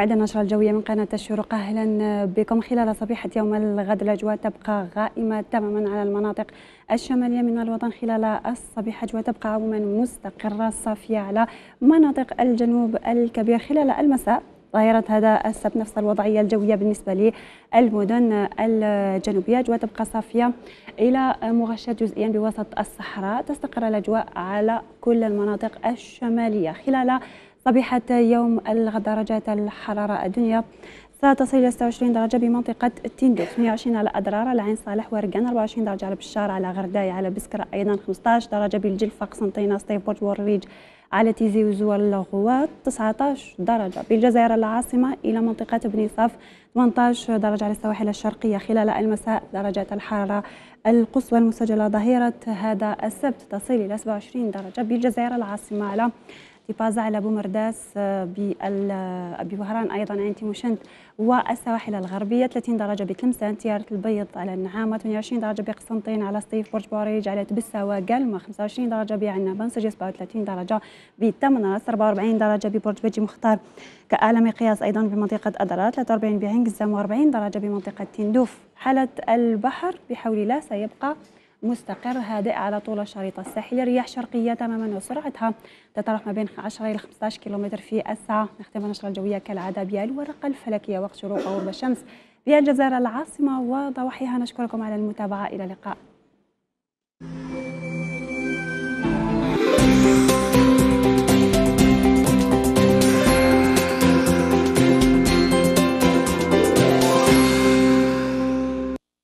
موعد النشرة الجوية من قناة الشروق. أهلا بكم. خلال صبيحة يوم الغد الأجواء تبقى غائمة تماما على المناطق الشمالية من الوطن. خلال الصبيحة الأجواء تبقى عموما مستقرة صافية على مناطق الجنوب الكبير. خلال المساء ظاهرة هذا السبت نفس الوضعية الجوية بالنسبة للمدن الجنوبية، أجواء تبقى صافية إلى مغشاة جزئيا بوسط الصحراء. تستقر الأجواء على كل المناطق الشمالية. خلال صبيحة يوم الغد درجات الحرارة الدنيا ستصل إلى 26 درجة بمنطقة تندوف، 28 على أدرار، على عين صالح وارقان، 24 درجة على بشار، على غرداية، على بسكرة، أيضا 15 درجة بالجلفة، قسنطينة، سطيفورج، والريج، على تيزي وزوال الغوات، 19 درجة بالجزائر العاصمة إلى منطقة بني صاف، 18 درجة على السواحل الشرقية. خلال المساء درجات الحرارة القصوى المسجلة ظهيرة هذا السبت تصل إلى 27 درجة بالجزائر العاصمة، على طيبازة، على بومرداس، بوهران، أيضا عين تيموشنت والسواحل الغربية، 30 درجة بتلمسان، تيارة البيض، على النعامة، 28 درجة بقسنطين، على سطيف برج بوريج، على تبسة وقلمة، 25 درجة بعنابة، 37 درجة بتمنرس، 44 درجة ببرج بجي مختار كأعلى مقياس، أيضا بمنطقة أدرار، 43 بعين قزام، 40 درجة بمنطقة تندوف. حالة البحر بحول الله سيبقى مستقر هادئ على طول الشريط الساحلي، رياح شرقية تماما وسرعتها تتراوح ما بين 10 إلى 15 كيلومتر في الساعة. نختم النشرة الجوية كالعادة بالورقة الفلكية وقت شروق وغروب الشمس بالجزائر العاصمة وضواحيها. نشكركم على المتابعة، إلى اللقاء.